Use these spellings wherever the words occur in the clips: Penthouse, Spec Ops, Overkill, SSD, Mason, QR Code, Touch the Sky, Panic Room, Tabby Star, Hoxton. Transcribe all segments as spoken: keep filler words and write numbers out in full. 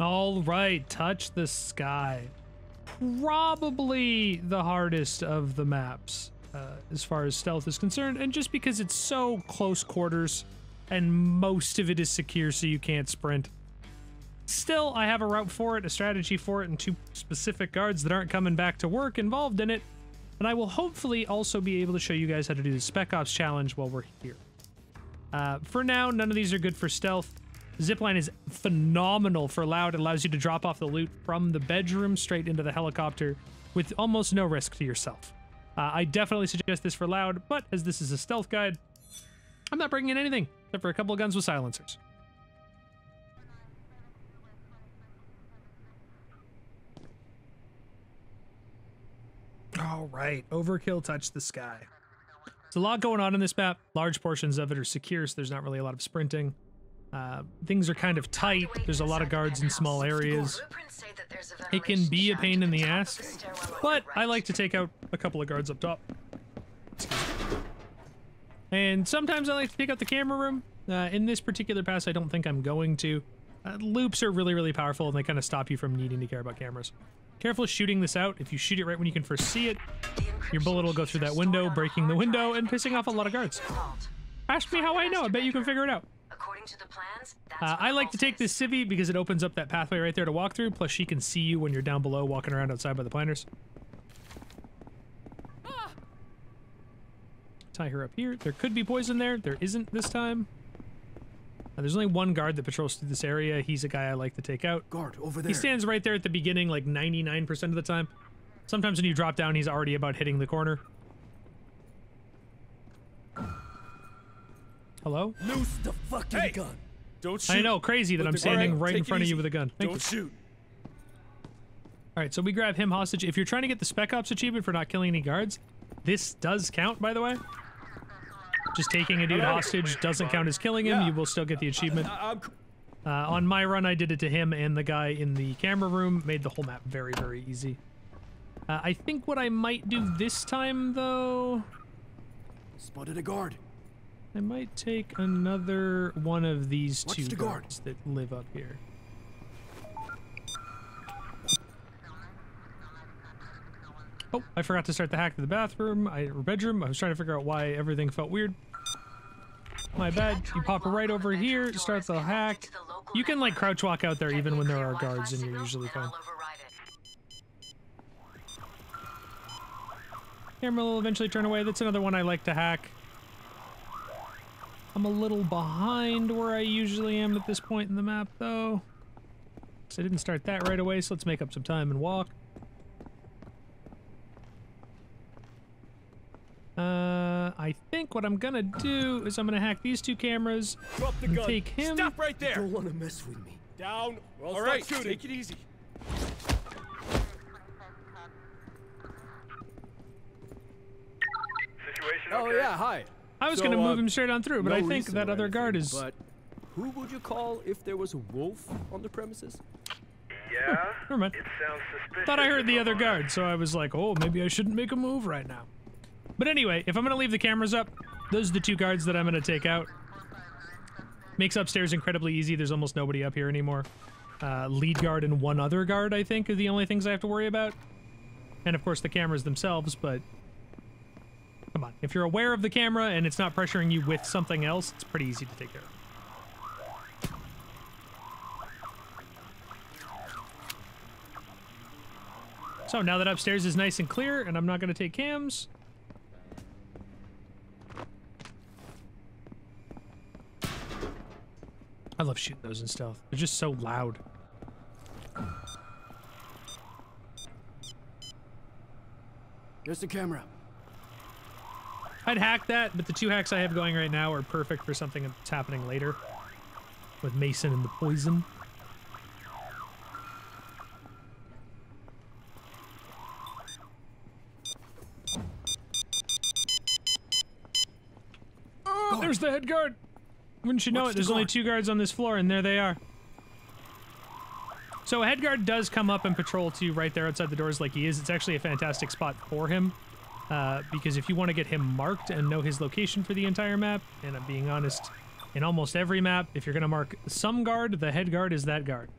All right, Touch the Sky. Probably the hardest of the maps uh, as far as stealth is concerned, and just because it's so close quarters and most of it is secure so you can't sprint. Still, I have a route for it, a strategy for it, and two specific guards that aren't coming back to work involved in it. And I will hopefully also be able to show you guys how to do the Spec Ops challenge while we're here. Uh, for now, none of these are good for stealth. Zipline is phenomenal for loud. It allows you to drop off the loot from the bedroom straight into the helicopter with almost no risk to yourself. Uh, I definitely suggest this for loud, but as this is a stealth guide, I'm not bringing in anything except for a couple of guns with silencers. All right, Overkill, Touch the Sky. There's a lot going on in this map. Large portions of it are secure, so there's not really a lot of sprinting. Uh, things are kind of tight. There's a lot of guards in small areas. It can be a pain in the ass, but I like to take out a couple of guards up top. And sometimes I like to take out the camera room. Uh, in this particular pass, I don't think I'm going to. Uh, loops are really, really powerful, and they kind of stop you from needing to care about cameras. Careful shooting this out. If you shoot it right when you can first see it, your bullet will go through that window, breaking the window and pissing off a lot of guards. Ask me how I know. I bet you can figure it out. Uh, I like to take this civvy because it opens up that pathway right there to walk through, plus she can see you when you're down below walking around outside by the planters. Tie her up here. There could be poison there. There isn't this time. Uh, there's only one guard that patrols through this area. He's a guy I like to take out. Guard over there. He stands right there at the beginning like ninety-nine percent of the time. Sometimes when you drop down, he's already about hitting the corner. Hello? Loose the fucking hey, gun. Don't shoot. I know, crazy that I'm standing right, right in front of you with a gun. Thank don't you. shoot. All right, so we grab him hostage. If you're trying to get the Spec Ops achievement for not killing any guards, this does count, by the way. Just taking a dude hostage doesn't count as killing him. You will still get the achievement. Uh, on my run, I did it to him and the guy in the camera room. Made the whole map very, very easy. Uh, I think what I might do this time, though... Spotted a guard. I might take another one of these two guards that live up here. Oh, I forgot to start the hack to the bathroom, I, or bedroom. I was trying to figure out why everything felt weird. My bad. You pop her right over here, start the hack. You can, like, crouch walk out there even when there are guards and you're usually fine. Camera will eventually turn away. That's another one I like to hack. I'm a little behind where I usually am at this point in the map, though. So I didn't start that right away, so let's make up some time and walk. Uh, I think what I'm gonna do is I'm gonna hack these two cameras Drop the and gun. take him. Stop right there! You don't wanna mess with me. Down. Well, all right, shooting. Take it easy. Situation okay. Oh yeah, hi. I was so, gonna move uh, him straight on through, but no I think that other anything, guard is. But who would you call if there was a wolf on the premises? Yeah. Huh, never mind. It sounds suspicious. Thought I heard the other guard, so I was like, oh, maybe I shouldn't make a move right now. But anyway, if I'm going to leave the cameras up, those are the two guards that I'm going to take out. Makes upstairs incredibly easy. There's almost nobody up here anymore. Uh, lead guard and one other guard, I think, are the only things I have to worry about. And, of course, the cameras themselves, but... Come on. If you're aware of the camera and it's not pressuring you with something else, it's pretty easy to take care of. So, now that upstairs is nice and clear, and I'm not going to take cams... I love shooting those in stealth. They're just so loud. There's the camera. I'd hack that, but the two hacks I have going right now are perfect for something that's happening later. With Mason and the poison. Oh, there's the head guard! Wouldn't you know it, there's only two guards on this floor, and there they are. So a head guard does come up and patrol to you right there outside the doors like he is. It's actually a fantastic spot for him, uh, because if you want to get him marked and know his location for the entire map, and I'm being honest, in almost every map, if you're going to mark some guard, the head guard is that guard.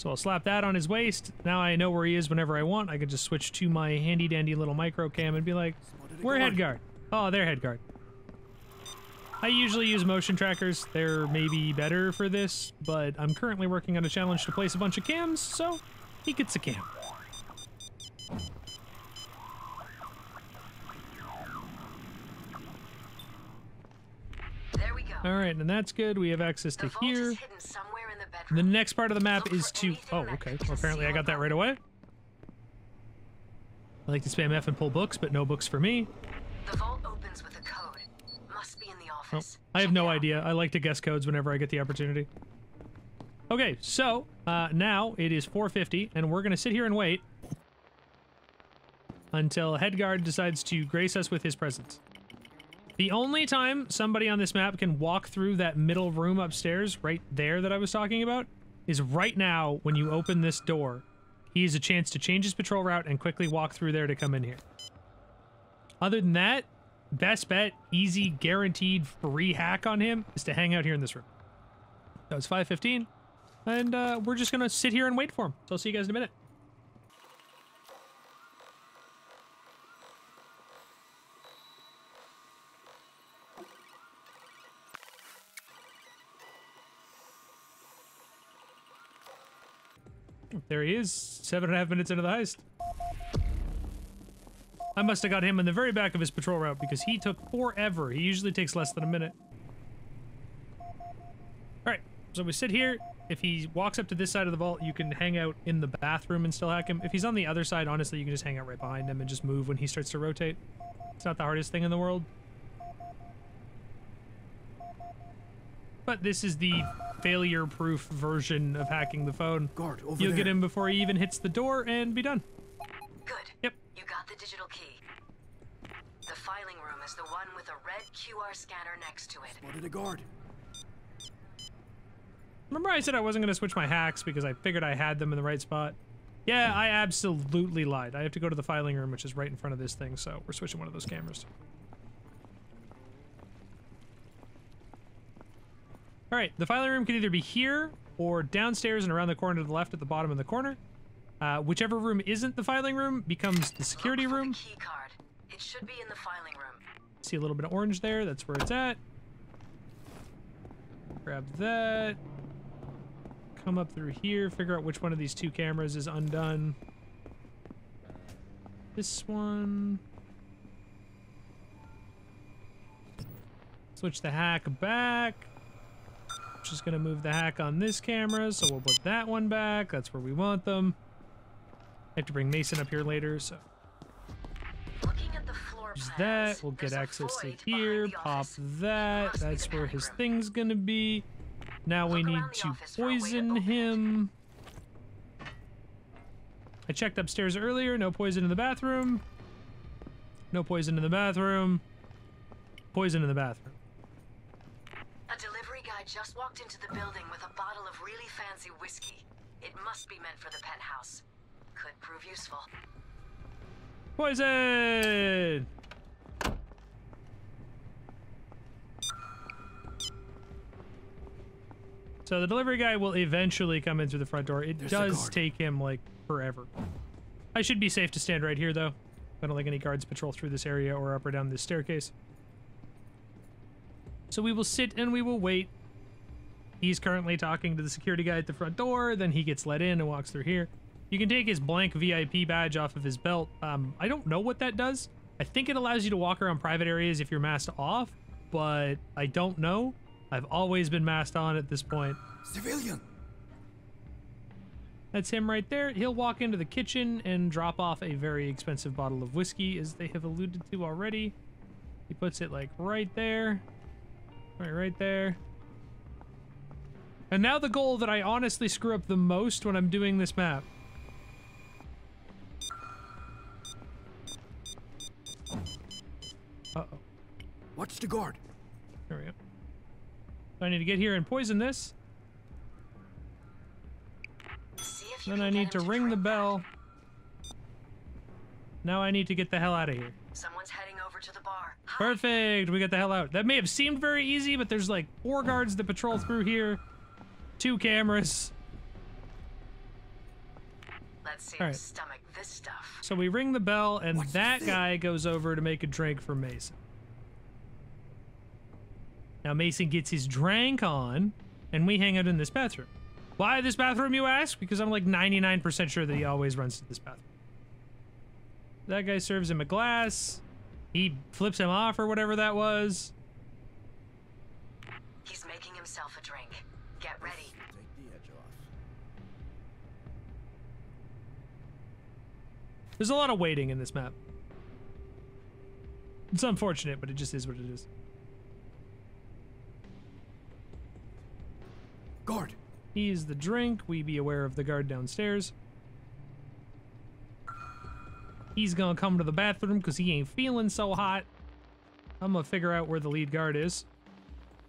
So I'll slap that on his waist. Now I know where he is whenever I want. I can just switch to my handy dandy little micro cam and be like, we're headguard. Oh, they're headguard. I usually use motion trackers. They're maybe better for this, but I'm currently working on a challenge to place a bunch of cams, so he gets a cam. There we go. All right, and that's good. We have access to here. The, the next part of the map Look is to... Oh, okay. Well, apparently I got that right away. I like to spam F and pull books, but no books for me. The vault opens with a code. Must be in the office. Oh, I have no idea. I like to guess codes whenever I get the opportunity. Okay, so uh, now it is four fifty, and we're going to sit here and wait until Headguard decides to grace us with his presence. The only time somebody on this map can walk through that middle room upstairs right there that I was talking about is right now when you open this door. He has a chance to change his patrol route and quickly walk through there to come in here. Other than that, best bet, easy, guaranteed free hack on him is to hang out here in this room. That was five fifteen, and uh, we're just going to sit here and wait for him. So I'll see you guys in a minute. There he is, seven and a half minutes into the heist. I must have got him in the very back of his patrol route because he took forever. He usually takes less than a minute. Alright, so we sit here. If he walks up to this side of the vault, you can hang out in the bathroom and still hack him. If he's on the other side, honestly, you can just hang out right behind him and just move when he starts to rotate. It's not the hardest thing in the world. But this is the failure-proof version of hacking the phone. Guard, over You'll there. Get him before he even hits the door and be done. Good. Yep. You got the digital key. The filing room is the one with a red Q R scanner next to it. Spotted a guard. Remember I said I wasn't going to switch my hacks because I figured I had them in the right spot? Yeah, I absolutely lied. I have to go to the filing room, which is right in front of this thing, so we're switching one of those cameras. All right, the filing room can either be here or downstairs and around the corner to the left at the bottom of the corner. Uh, whichever room isn't the filing room becomes the security room. Look for the key card. It should be in the filing room. See a little bit of orange there. That's where it's at. Grab that. Come up through here. Figure out which one of these two cameras is undone. This one. Switch the hack back. Just gonna move the hack on this camera, so we'll put that one back. That's where we want them. I have to bring Mason up here later, so looking at the floor plans, that we'll get access to here. Pop that. That's where his room. Thing's gonna be. Now Look we need to poison to him. It. I checked upstairs earlier. No poison in the bathroom. No poison in the bathroom. Poison in the bathroom. A delivery guy just walked into the building with a bottle of really fancy whiskey. It must be meant for the penthouse. Could prove useful. Poison! So the delivery guy will eventually come in through the front door. It There's does take him, like, forever. I should be safe to stand right here, though. I don't think any guards patrol through this area or up or down this staircase. So we will sit and we will wait. He's currently talking to the security guy at the front door, then he gets let in and walks through here. You can take his blank V I P badge off of his belt. Um, I don't know what that does. I think it allows you to walk around private areas if you're masked off, but I don't know. I've always been masked on at this point. Civilian! That's him right there. He'll walk into the kitchen and drop off a very expensive bottle of whiskey, as they have alluded to already. He puts it, like, right there. Right, right there. And now the goal that I honestly screw up the most when I'm doing this map. Uh-oh. Watch the guard. There we go. So I need to get here and poison this. See if you then I need to, to ring the bell. That. Now I need to get the hell out of here. Someone's heading over to the bar. Perfect, we got the hell out. That may have seemed very easy, but there's like four guards that patrol through here, two cameras. Let's see if stomach this stuff. So we ring the bell, and What's that guy goes over to make a drink for Mason. Now Mason gets his drink on, and we hang out in this bathroom. Why this bathroom, you ask? Because I'm like ninety-nine percent sure that he always runs to this bathroom. That guy serves him a glass. He flips him off or whatever that was. He's making himself a drink. Get ready. Take the edge off. There's a lot of waiting in this map. It's unfortunate, but it just is what it is. Guard. He's the drink. We be aware of the guard downstairs. He's gonna come to the bathroom because he ain't feeling so hot. I'm gonna figure out where the lead guard is,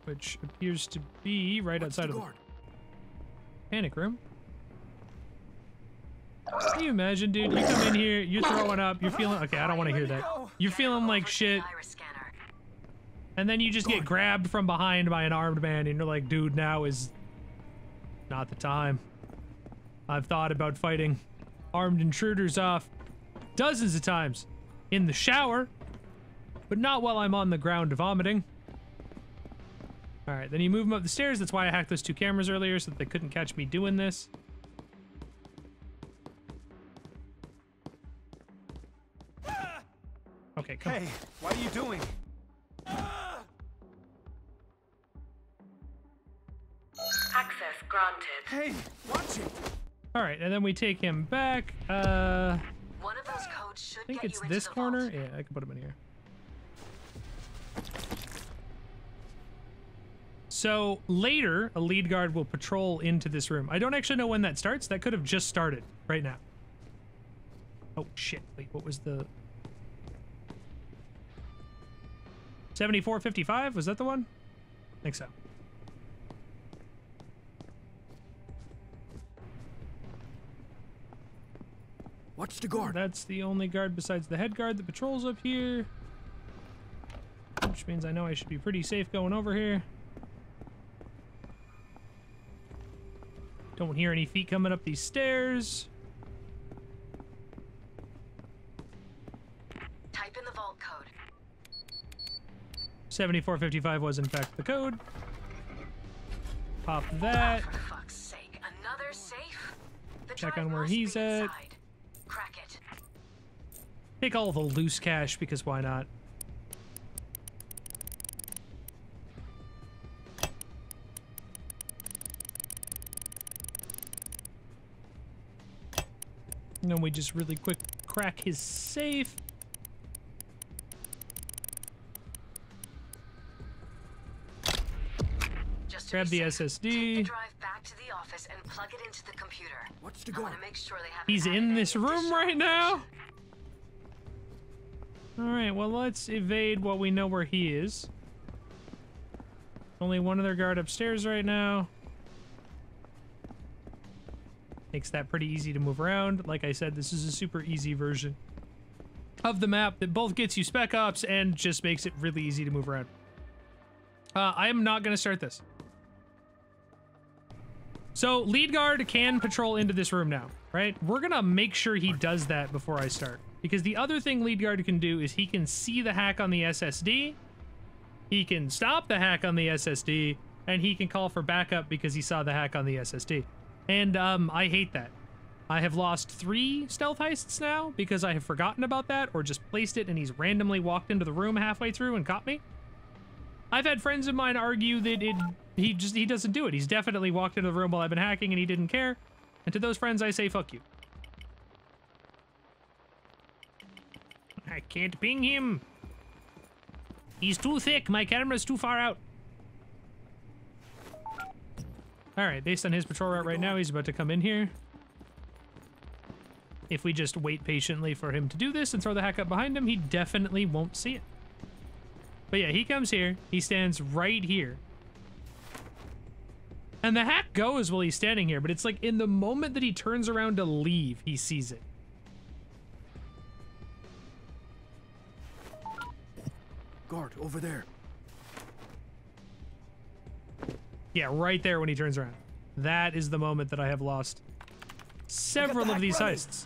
which appears to be right What's outside the of guard? the panic room. Can you imagine, dude? You come in here, you're throwing up, you're feeling okay. I don't want to hear that. You're feeling like shit, and then you just get grabbed from behind by an armed man, and you're like, dude, now is not the time. I've thought about fighting armed intruders off dozens of times in the shower, but not while I'm on the ground vomiting. All right, then you move him up the stairs. That's why I hacked those two cameras earlier, so that they couldn't catch me doing this. Okay, come hey, on. What are you doing? Access granted. Hey, watch it. All right, and then we take him back. Uh, One of those codes should I think get it's you this corner. Vault. Yeah, I can put him in here. So later, a lead guard will patrol into this room. I don't actually know when that starts. That could have just started right now. Oh, shit. Wait, what was the... seventy-four fifty-five? Was that the one? I think so. Watch the guard. That's the only guard besides the head guard that patrols up here. Which means I know I should be pretty safe going over here. Don't hear any feet coming up these stairs. Type in the vault code. seventy-four fifty-five was in fact the code. Pop that. Oh, for fuck's sake. Another safe? The Check on where he's at. Crack it. Take all the loose cash because why not? And then we just really quick crack his safe. Just Grab the safe, S S D. Take the drive back to the office and plug it into the computer. What's the goal? Make sure they have He's in this room right now. All right, well, let's evade while we know where he is. Only one other guard upstairs right now. Makes that pretty easy to move around. Like I said, this is a super easy version of the map that both gets you Spec Ops and just makes it really easy to move around. Uh, I am not going to start this. So lead guard can patrol into this room now, right? We're going to make sure he does that before I start. Because the other thing lead guard can do is he can see the hack on the S S D. He can stop the hack on the S S D. And he can call for backup because he saw the hack on the S S D. And um, I hate that. I have lost three stealth heists now because I have forgotten about that or just placed it and he's randomly walked into the room halfway through and caught me. I've had friends of mine argue that it he just he doesn't do it. He's definitely walked into the room while I've been hacking and he didn't care. And to those friends, I say, fuck you. I can't ping him. He's too thick. My camera's too far out. Alright, based on his patrol route right now, he's about to come in here. If we just wait patiently for him to do this and throw the hack up behind him, he definitely won't see it. But yeah, he comes here. He stands right here. And the hack goes while he's standing here, but it's like in the moment that he turns around to leave, he sees it. Guard, over there. Yeah, right there when he turns around. That is the moment that I have lost several of these heists.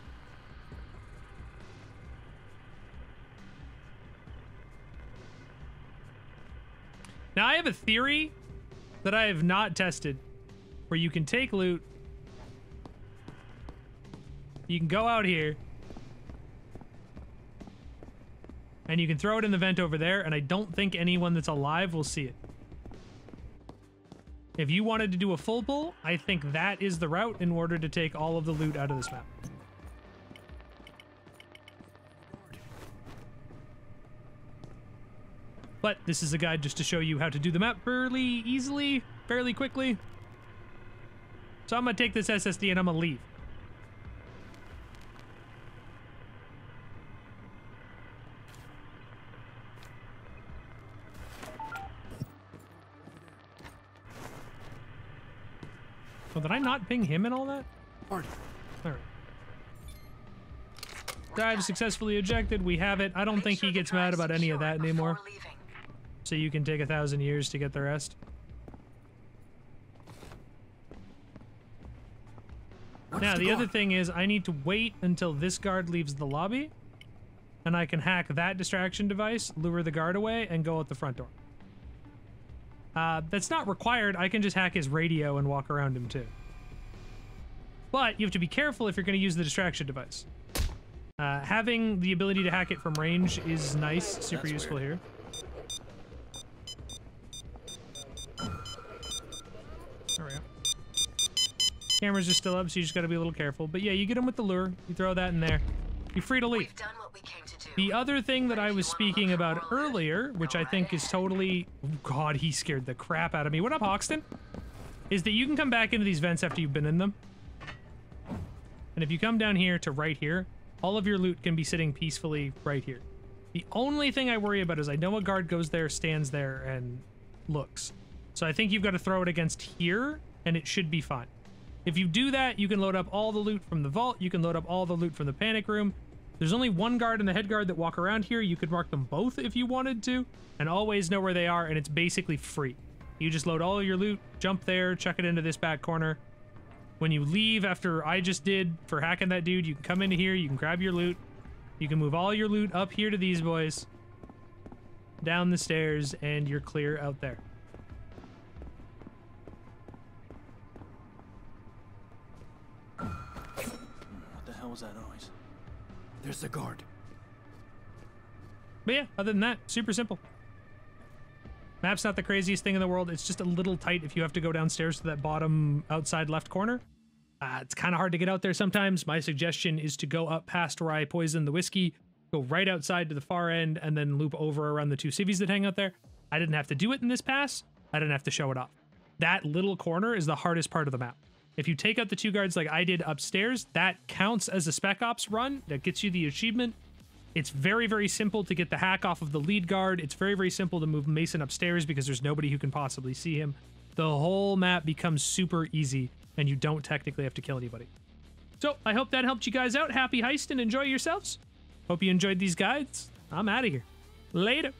Now, I have a theory that I have not tested where you can take loot. You can go out here. And you can throw it in the vent over there, and I don't think anyone that's alive will see it. If you wanted to do a full pull, I think that is the route in order to take all of the loot out of this map. But this is a guide just to show you how to do the map fairly easily, fairly quickly. So I'm gonna take this S S D and I'm gonna leave. Oh, did I not ping him and all that? Alright. Dive successfully ejected. We have it. I don't think he gets mad about any of that anymore. So you can take a thousand years to get the rest. Now, the other thing is I need to wait until this guard leaves the lobby. And I can hack that distraction device, lure the guard away, and go out the front door. Uh, that's not required. I can just hack his radio and walk around him too. But you have to be careful if you're going to use the distraction device. Uh, having the ability to hack it from range is nice, super that's useful weird. Here. There we go. Cameras are still up, so you just got to be a little careful. But yeah, you get him with the lure. You throw that in there. You're free to leave. We've done what we came to do. The other thing that I was speaking about earlier, which I think is totally... Oh God, he scared the crap out of me. What up, Hoxton? Is that you can come back into these vents after you've been in them. And if you come down here to right here, all of your loot can be sitting peacefully right here. The only thing I worry about is I know a guard goes there, stands there, and looks. So I think you've got to throw it against here, and it should be fine. If you do that, you can load up all the loot from the vault. You can load up all the loot from the panic room. There's only one guard and the head guard that walk around here. You could mark them both if you wanted to, and always know where they are, and it's basically free. You just load all your loot, jump there, chuck it into this back corner. When you leave, after I just did for hacking that dude, you can come into here, you can grab your loot. You can move all your loot up here to these boys, down the stairs, and you're clear out there. What the hell was that noise? There's the guard. But yeah, other than that, super simple. Map's not the craziest thing in the world. It's just a little tight if you have to go downstairs to that bottom outside left corner. Uh, it's kind of hard to get out there sometimes. My suggestion is to go up past where I poisoned the whiskey, go right outside to the far end, and then loop over around the two civvies that hang out there. I didn't have to do it in this pass. I didn't have to show it off. That little corner is the hardest part of the map. If you take out the two guards like I did upstairs, that counts as a Spec Ops run. That gets you the achievement. It's very, very simple to get the hack off of the lead guard. It's very, very simple to move Mason upstairs because there's nobody who can possibly see him. The whole map becomes super easy, and you don't technically have to kill anybody. So I hope that helped you guys out. Happy heist and enjoy yourselves. Hope you enjoyed these guides. I'm out of here. Later.